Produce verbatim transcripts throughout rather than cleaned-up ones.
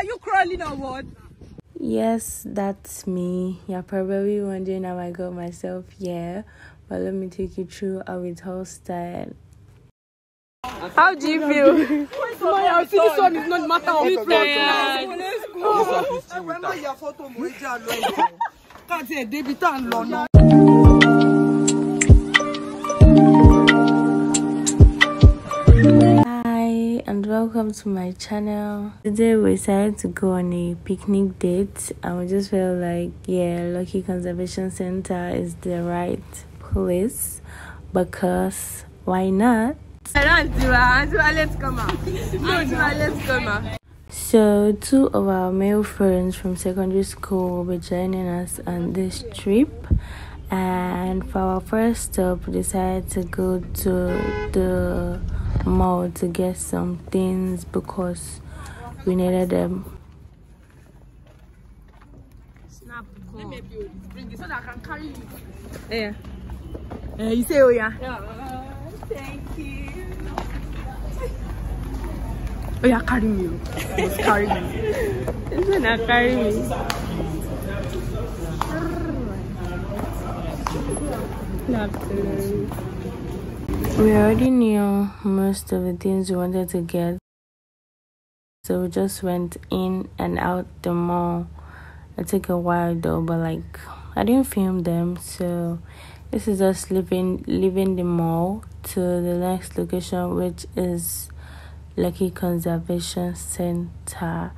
are you crawling or what? Yes, that's me. You're probably wondering how I got myself here, but let me take you through how it all started. How do you feel? Sumaya, see, this one is not matter of it. Let's go. I remember your photo, Moija. That's a debut and London. And welcome to my channel. Today we decided to go on a picnic date and we just felt like, yeah, Lekki Conservation Center is the right place because why not? Let's come out. So two of our male friends from secondary school will be joining us on this trip, and for our first stop we decided to go to the mall to get some things because we needed them. Snap, let me bring it so that I can carry you. Yeah. Uh, you say, oh yeah. Yeah. Thank you. Oh yeah, carry me. Carry me. It's gonna carry me. Snap. We already knew most of the things we wanted to get, so we just went in and out the mall. It took a while though, but like I didn't film them, so this is us leaving, leaving the mall to the next location, which is Lekki Conservation Center.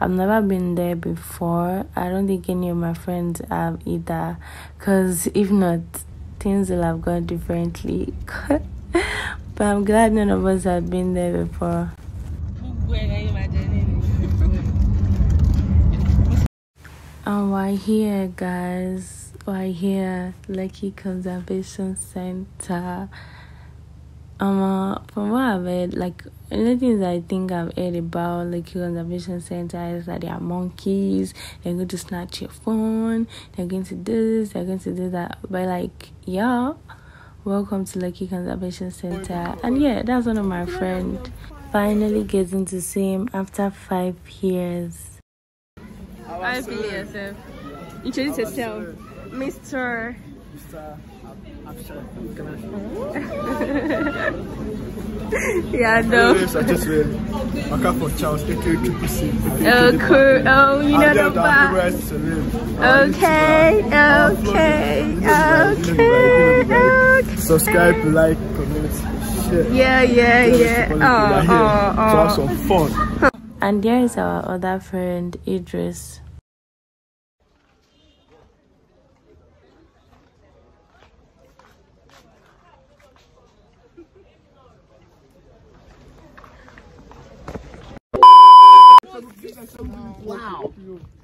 I've never been there before. I don't think any of my friends have either, because if not, things will have gone differently. But I'm glad none of us have been there before. And we're here, guys. We're here, Lekki Conservation Center. Um, uh, from what I've heard, like, the things I think I've heard about Lekki Conservation Center is that they are monkeys, they're going to snatch your phone, they're going to do this, they're going to do that. But, like, yeah, welcome to Lekki Conservation Center. And yeah, that's one of my friends. Finally getting to see him after five years. Five years. Introduce yourself, Mister Mister yeah, no. I just will. I come for Charles. Oh, cool. Oh, you know the vibe. Okay, okay, okay, okay. Subscribe, like, comment, share. Yeah, yeah, yeah. Oh, oh, oh. To have some fun. And there is our other friend, Idris. Wow.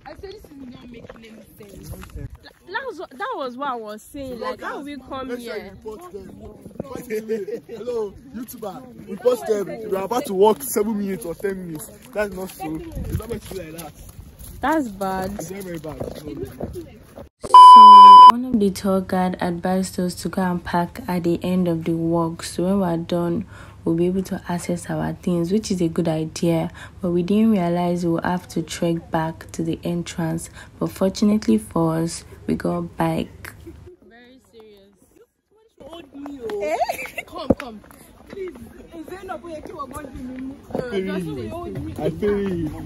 I said this is not making any sense. That was, that was what I was saying. Like, how we come here? Hello, YouTuber. We post them. We are about to walk seven minutes or ten minutes. That's not so. It's not meant to be like that. That's bad. It's very bad. So, one of the tour guide advised us to go and park at the end of the walk. So when we're done, we'll be able to access our things, which is a good idea, but we didn't realize we'll have to trek back to the entrance. But fortunately for us, we got bike. Very serious. Old me, oh. Come, come. Please. I feel you. Do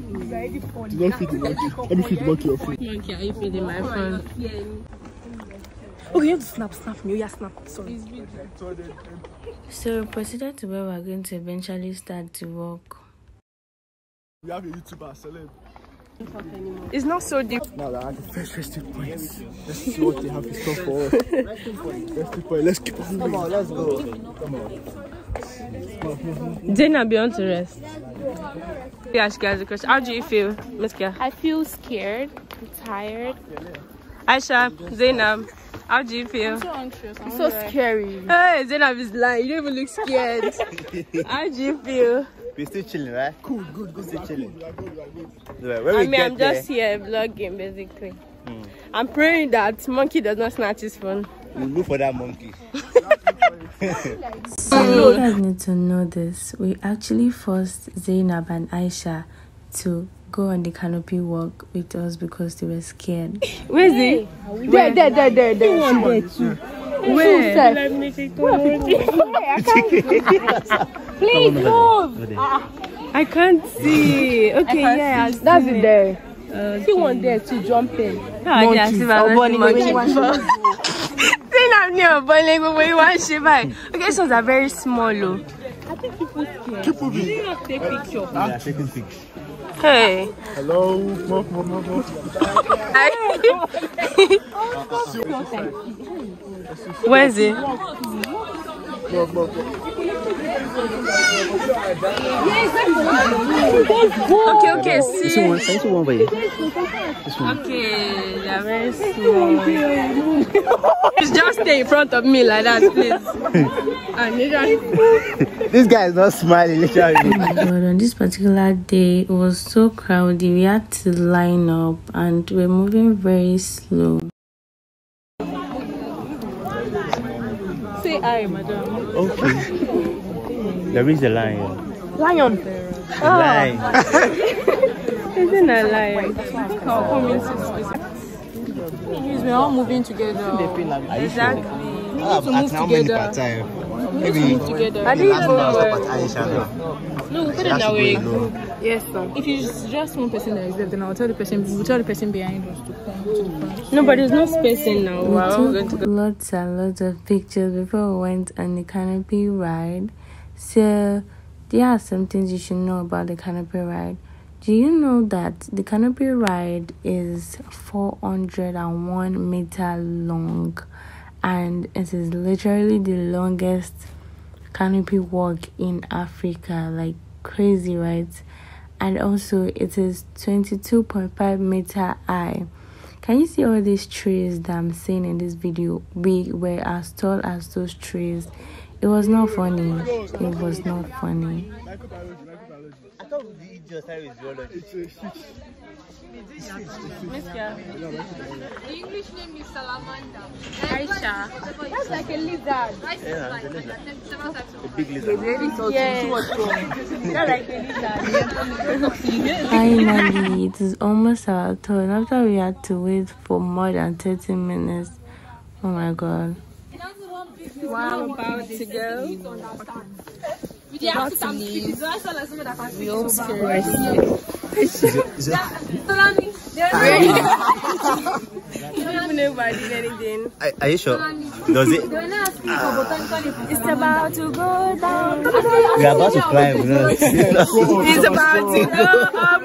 not feed the monkey. Let me feed the monkey your food. Monkey, are you feeding my phone? Okay, you have to snap, snap me. Yeah, snap. Sorry. So we proceeded to where we are going to eventually start to walk. We have a YouTuber, Celeb. It's not so deep. Now that are the first resting points. Let's see what they have to stop for us. Resting point. Let's keep on. Come on, let's go. Come on. Dana, be on to rest. Let me ask you guys a question. How do you feel, Miss Kia? I feel scared, tired. Aisha, Zainab, how do you feel? I'm so anxious. I'm so scary. Hey, Zainab is lying. You don't even look scared. How do you feel? We're still chilling, right? Cool, good, good. Still chilling. When I mean, I'm there, just here vlogging, basically. Hmm. I'm praying that monkey does not snatch his phone. We'll look for that monkey. So you guys need to know this. We actually forced Zainab and Aisha to go on the canopy walk with us because they were scared. Where's he? There, there, there, there, there. One there too. Where? Where? I can't. Please move. I can't see. Okay, yeah, that's it there. See one there too, jumping. No, yeah, see one. Okay, so they're very small, though. I think people scared. People do not take pictures. They are taking pictures. Hey. Hello. Mo, mo, mo, mo. Where is it? Okay, okay, see. Okay, they're very small. Just stay in front of me like that, please. This guy is not smiling, literally. But on this particular day, it was so crowded. We had to line up, and we're moving very slow. Say hi, madam. Okay. There is a lion. Lion. Oh. Lion. Isn't a lion? We're all moving together. Exactly. We need to move together. We need to move together. I didn't know. No, we put it that way. Yes, sir. If it's just one person that is there, then I'll tell the person. We'll tell the person behind us to come. To no, but there's no space in now. We wow. took going to go. lots and lots of pictures before we went on the canopy ride. So there are some things you should know about the canopy ride. Do you know that the canopy ride is four hundred and one meter long, and it is literally the longest canopy walk in Africa? Like crazy, right? And also it is twenty-two point five meter high. Can you see all these trees that I'm seeing in this video? We were as tall as those trees. It was not funny. It was not funny. The English name is Salamanda. Aisha. That's like a lizard. Yeah, a lizard. A big lizard. Finally, it is almost our turn after we had to wait for more than thirty minutes. Oh my god. Wow, I'm about to go. We have to leave. We hope to rest. You don't even know about anything. Are you sure? Does it? It's about to go down. We are about to climb. It's about to go up.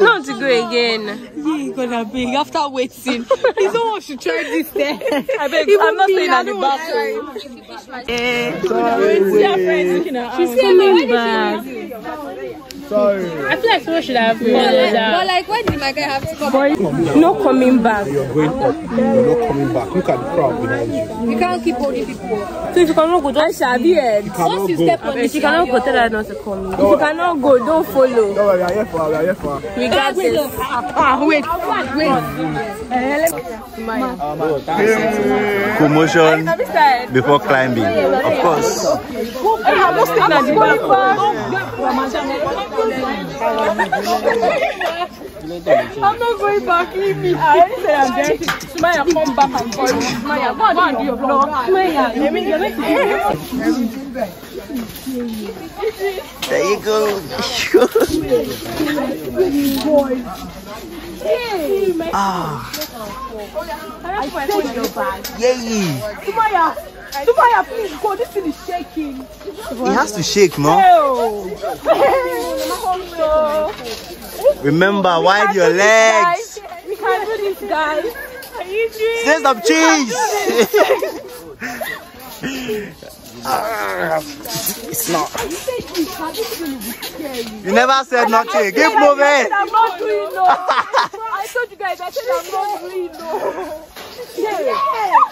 Not to go again. You're gonna be after waiting. You don't want to try this there. I beg, I'm not staying at the bathroom. Eh, she's coming back. Sorry. I feel like someone should have known that. But like, why did my guy have to come back? No coming back. You're going up. You're not coming back. Look at the crowd behind you. You can't keep holding people. So if you cannot go, don't shall be it. Once you step on, if you cannot go, tell her not to come. If you cannot go, don't follow. No, we are here for. We are here for. We got this. Ah, wait, wait. Promotion before climbing. Of course. I'm not going back. Leave me. I said I'm very Sumaya, come back and forth. Sumaya, go and do your vlog. Sumaya, let me let me. There you go. Ah. I said your bag. Yay. Sumaya. Sumaya, please go. This thing is shaking. It has to shake, no? Remember, we wide your legs. Guys. We can't do this, guys. Are you serious? Say some cheese. It's not. You never said nothing. Keep moving. I'm not doing no. I told you guys. I said I'm not doing no.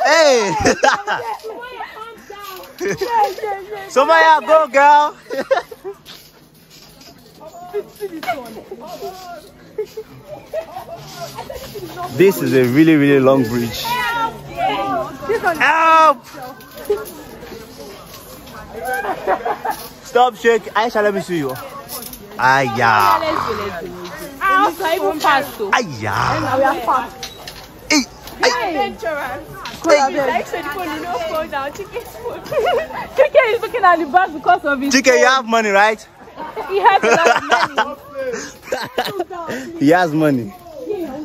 Hey! Sumaya, go, girl! This is a really, really long bridge. Help! Stop shaking. Aisha, let me see you. Aya. It's not even fast too. And now we are fast. Hey, dangerous. K K is looking at the bag because of his K K, you have money, right? He has a lot of money. He has money.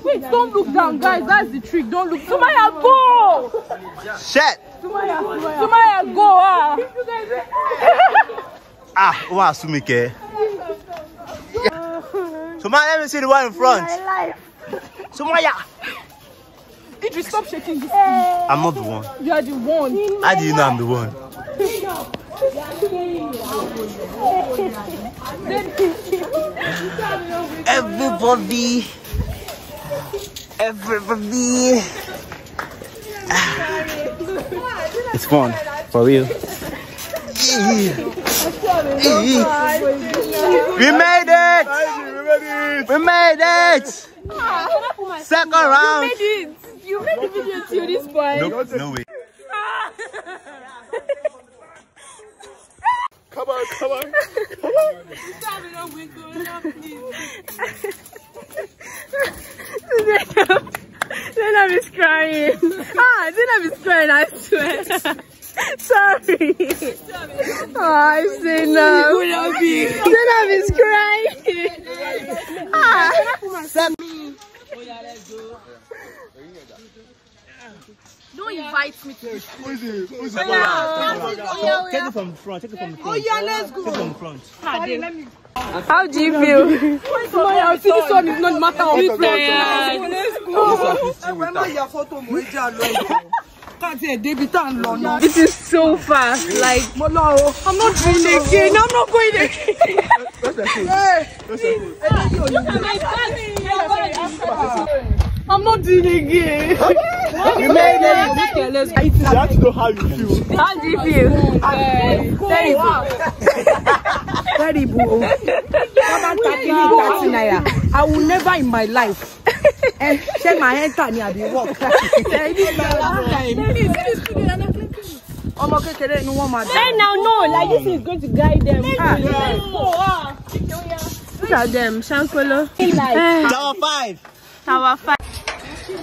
Wait, don't look down, guys. That's the trick. Don't look. Sumaya, go! Shit! Sumaya, Sumaya, go! Ah, wow, Sumike. Sumaya, let me see the one in front. Sumaya! Did you stop shaking this thing? I'm not the one. You are the one. How do you know I'm the one? Everybody. Everybody. It's fun. For real. We made it. We made it. Second round. You made it. You made the video till this point. Nope, no way. Come on, come on. Come on. Zainab, Zainab is crying. Ah, Zainab is crying, I swear. Sorry. Ah, oh, Zainab. Zainab is crying. Ah. Don't invite me to this. Take it from the front. Take it from the front. Oh yeah, let's go. Take it from the front. Sorry, let me. How do you feel? Sumaya, this one is not matter of fact. Let's go. This is so fast. Like I'm not going again. I'm not going again. Look at my family. I'm not doing it again. You made it. Let's eat. You have to know how you feel. How do you feel? Terrible. Terrible. I will never in my life. And shake my hand and I'll be walking. Right now, no. Like this is going to guide them. Ah. Look at them. Shankolo. Tower five. Tower five. Woo!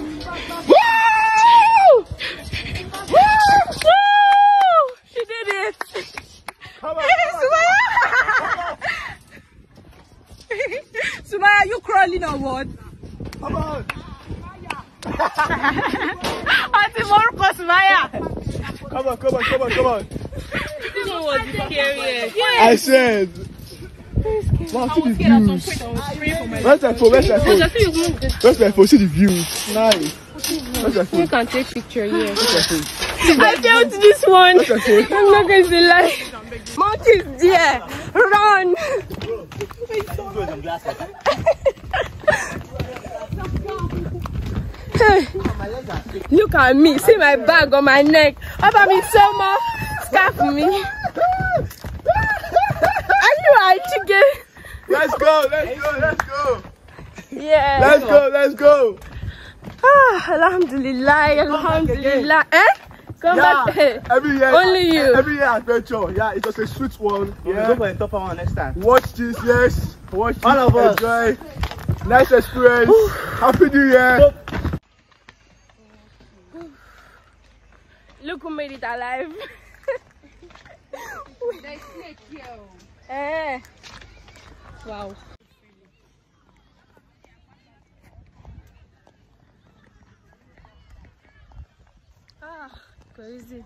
Woo! Woo! She did it! Sumaya! Sumaya, you crawling or what? Come on! Auntie Morocco, Sumaya! Come on, come on, come on, come on! This one was scary. I said. Wow, see the views. Where's my phone? Where's my phone? Where's my phone? See the views. Nice. Where's my phone? You can take picture here. I failed this one. I'm not going to lie. Monkey's there. Run. Look at me. See my bag on my neck. Up at me, Selma. Scarf me. Let's go, let's go, let's go. Yeah. Let's go, let's go. Ah, alhamdulillah, alhamdulillah. Eh? Come yeah. back here. Every year, only you. Every year adventure. Yeah, it's just a sweet one. Yeah. We'll go for the top one next time. Watch this, yes. Watch this. All of us. Enjoy. Nice experience. Ooh. Happy New Year. Look who made it alive. Nice snake, yo. Eh. Wow. Ah, crazy.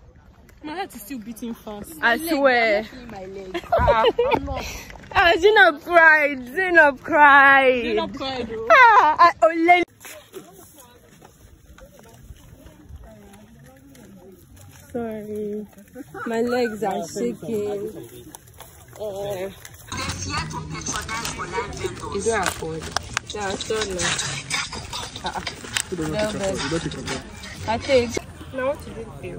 My heart is still beating fast. I swear. My leg. Ah, I'm not. Ah, Zainab cried. Zainab cried. Zainab cried. Ah, I Sorry. My legs are shaking. Uh, It's here to patronize online vendors. Is that afford? Yeah, I don't know. No, no. I think. Now what to do with you?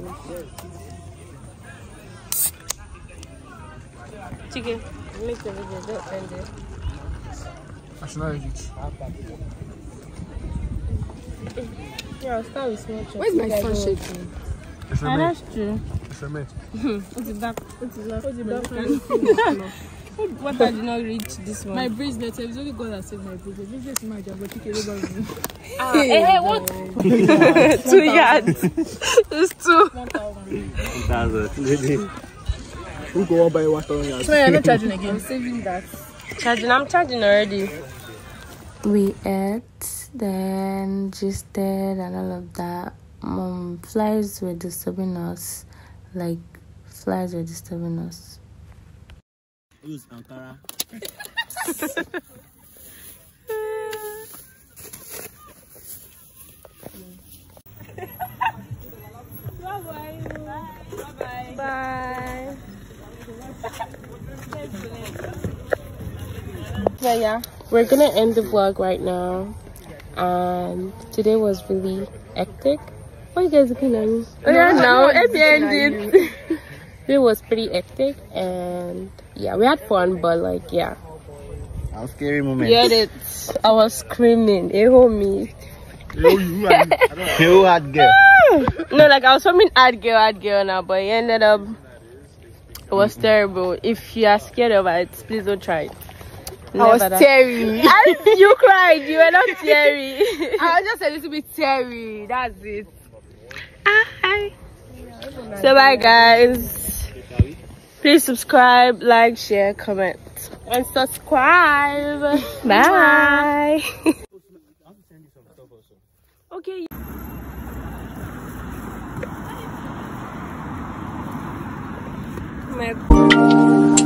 Chicken, make the video, don't end it. I should not eat it. Yeah, I'll start with small chocolate. Where's my phone shaking? It's a mate. It's a mate. It's a back. It's a back. It's a back. What I did not reach this one. My bracelet. It's only God that saved my bracelet. Bracelet in my job, but you can Ah, hey, hey, what? Two yards. It's two. one thousand. Who go on by water? So I'm not charging again. I'm saving that. Charging. I'm charging already. We ate, then gisted and all of that. Um, flies were disturbing us. Like flies were disturbing us. Who's Ankara? Bye bye. Bye bye. Yeah, yeah. We're gonna end the vlog right now. Um, today was really hectic. Why are you guys looking at me? Oh yeah, no, at the end it. It was pretty hectic, and yeah, we had fun, but like, yeah. That was a scary moment. You heard it. I was screaming. Hey, homie. Yo, you had, you had girl. No, like I was screaming hard girl, hard girl now, but it ended up. It was terrible. If you are scared of it, please don't try it. Never I was that. Teary. And you cried. You were not teary. I was just a little bit teary. That's it. Hi. So bye, guys. Please subscribe, like, share, comment, and subscribe. Bye. Okay. My